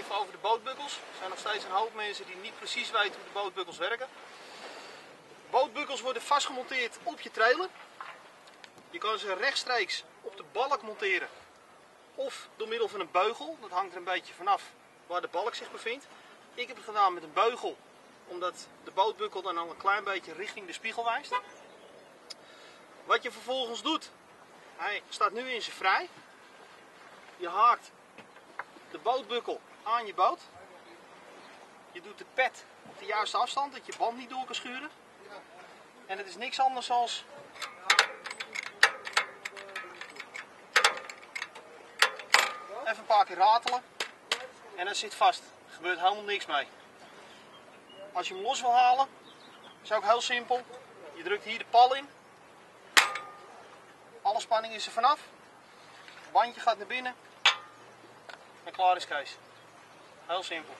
even over de BoatBuckles. Er zijn nog steeds een hoop mensen die niet precies weten hoe de BoatBuckles werken. BoatBuckles worden vastgemonteerd op je trailer. Je kan ze rechtstreeks op de balk monteren of door middel van een beugel. Dat hangt er een beetje vanaf waar de balk zich bevindt. Ik heb het gedaan met een beugel, omdat de BoatBuckle dan al een klein beetje richting de spiegel wijst. Wat je vervolgens doet, hij staat nu in zijn vrij. Je haakt de BoatBuckle aan je boot. Je doet de pet op de juiste afstand, dat je band niet door kan schuren. En het is niks anders dan even een paar keer ratelen en dat zit vast. Er gebeurt helemaal niks mee. Als je hem los wil halen, is ook heel simpel. Je drukt hier de pal in. Alle spanning is er vanaf. Het bandje gaat naar binnen. En klaar is Kees. Heel simpel.